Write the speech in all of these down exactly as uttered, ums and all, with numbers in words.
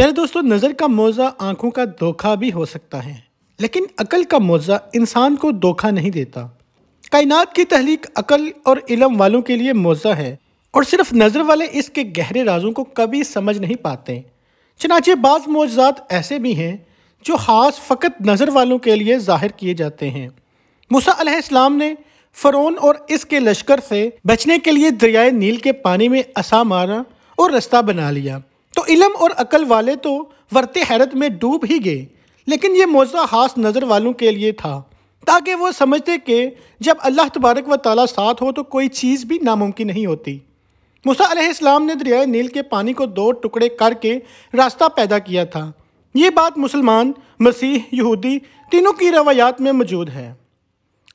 प्यारे दोस्तों, नज़र का मौज़ा आँखों का धोखा भी हो सकता है, लेकिन अकल का मौज़ा इंसान को धोखा नहीं देता। कायनात की तहलीक अकल और इलम वालों के लिए मौज़ा है और सिर्फ नज़र वाले इसके गहरे राजों को कभी समझ नहीं पाते। चनाचे बाज़ मौज़ात ऐसे भी हैं जो ख़ास फ़कत नज़र वालों के लिए ज़ाहिर किए जाते हैं। मूसा अलैहिस्सलाम ने फ़रौन और इसके लश्कर से बचने के लिए दरियाए नील के पानी में असा मारा और रास्ता बना लिया, तो इलम और अकल वाले तो वर्ते हैरत में डूब ही गए। लेकिन ये मौज़ा खास नज़र वालों के लिए था, ताकि वो समझते कि जब अल्लाह तबारक व ताला साथ हो तो कोई चीज़ भी नामुमकिन नहीं होती। मूसा अलैहिस्सलाम ने दरियाए नील के पानी को दो टुकड़े करके रास्ता पैदा किया था। ये बात मुसलमान, मसीह, यहूदी तीनों की रवायात में मौजूद है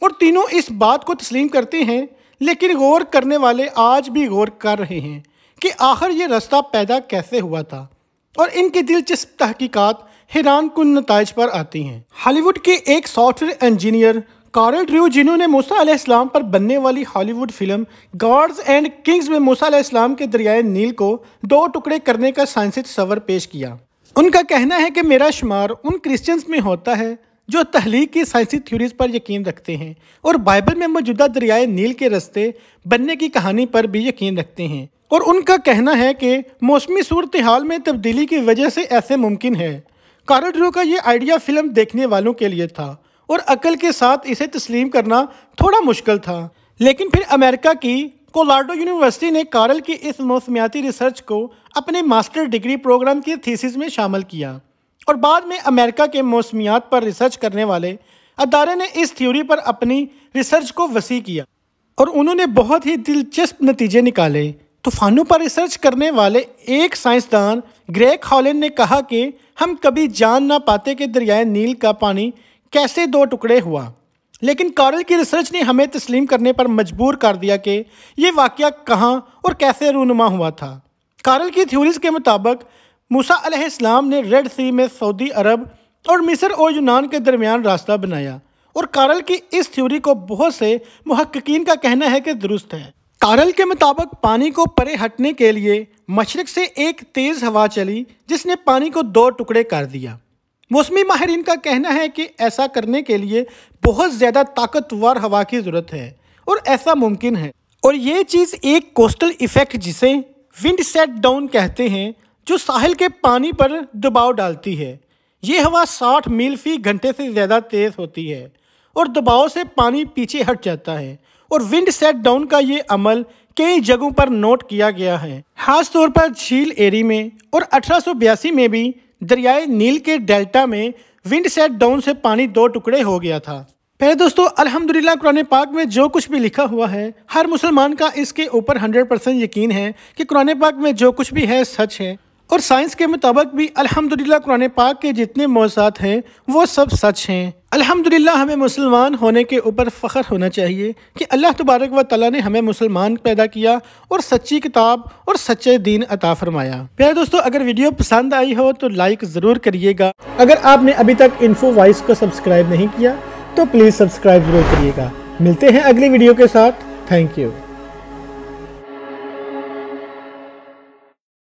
और तीनों इस बात को तस्लीम करते हैं। लेकिन गौर करने वाले आज भी गौर कर रहे हैं कि आखिर ये रास्ता पैदा कैसे हुआ था, और इनकी दिलचस्प तहकीकात हैरान कुन नताइज पर आती हैं। हॉलीवुड के एक सॉफ्टवेयर इंजीनियर कार्ल ड्रू, जिन्होंने मूसा अलैहिस्सलाम पर बनने वाली Hollywood film Gods and Kings में मूसा अलैहिस्सलाम के दरियाए नील को दो टुकड़े करने का साइंसी तस्वर पेश किया, उनका कहना है कि मेरा शुमार उन क्रिश्चियंस में होता है जो तहलीक की साइंसी थ्योरीज पर यकीन रखते हैं और बाइबल में मौजूदा दरियाए नील के रास्ते बनने की कहानी पर भी यकीन रखते हैं, और उनका कहना है कि मौसमी सूरत हाल में तब्दीली की वजह से ऐसे मुमकिन है। कार्ल ड्रू का ये आइडिया फिल्म देखने वालों के लिए था और अकल के साथ इसे तस्लीम करना थोड़ा मुश्किल था, लेकिन फिर अमेरिका की कोलोराडो यूनिवर्सिटी ने कार्ल की इस मौसमियाती रिसर्च को अपने मास्टर डिग्री प्रोग्राम की थीसिस में शामिल किया, और बाद में अमेरिका के मौसमियात पर रिसर्च करने वाले अदारे ने इस थ्योरी पर अपनी रिसर्च को वसी किया और उन्होंने बहुत ही दिलचस्प नतीजे निकाले। तूफ़ानों पर रिसर्च करने वाले एक साइंसदान ग्रेग हॉलन ने कहा कि हम कभी जान ना पाते कि दरियाए नील का पानी कैसे दो टुकड़े हुआ, लेकिन कार्ल की रिसर्च ने हमें तस्लीम करने पर मजबूर कर दिया कि यह वाक़या कहाँ और कैसे रूनुमा हुआ था। कार्ल की थ्योरीज़ के मुताबिक मूसा अलैहिस्सलाम ने रेड सी में सऊदी अरब और मिस्र और यूनान के दरमियान रास्ता बनाया, और कार्ल की इस थ्योरी को बहुत से मुहक्किकीन का कहना है कि दुरुस्त है। कार्ल के मुताबिक पानी को परे हटने के लिए मशरक से एक तेज़ हवा चली जिसने पानी को दो टुकड़े कर दिया। मौसमी माहिरीन का कहना है कि ऐसा करने के लिए बहुत ज़्यादा ताकतवर हवा की ज़रूरत है और ऐसा मुमकिन है, और ये चीज़ एक कोस्टल इफ़ेक्ट जिसे विंड सेट डाउन कहते हैं, जो साहिल के पानी पर दबाव डालती है। ये हवा साठ मील फ़ी घंटे से ज़्यादा तेज़ होती है और दबाव से पानी पीछे हट जाता है, और विंड सेट डाउन का ये अमल कई जगहों पर नोट किया गया है, खास तौर पर झील एरी में, और अठारह सौ बयासी में भी दरियाए नील के डेल्टा में विंड सेट डाउन से पानी दो टुकड़े हो गया था। प्यारे दोस्तों, अल्हम्दुलिल्लाह कुरान पाक में जो कुछ भी लिखा हुआ है, हर मुसलमान का इसके ऊपर हंड्रेड परसेंट यकीन है कि कुरान पाक में जो कुछ भी है सच है, और साइंस के मुताबिक भी अल्हम्दुलिल्लाह कुरान पाक के जितने मौज़ात हैं वो सब सच हैं। अल्हम्दुलिल्लाह हमें मुसलमान होने के ऊपर फ़ख्र होना चाहिए कि अल्लाह तबारक व तआला ने हमें मुसलमान पैदा किया और सच्ची किताब और सच्चे दीन अता फरमाया। प्यारे दोस्तों, अगर वीडियो पसंद आई हो तो लाइक ज़रूर करिएगा। अगर आपने अभी तक इन्फो वॉइस को सब्सक्राइब नहीं किया तो प्लीज़ सब्सक्राइब ज़रूर करिएगा। मिलते हैं अगली वीडियो के साथ। Thank you.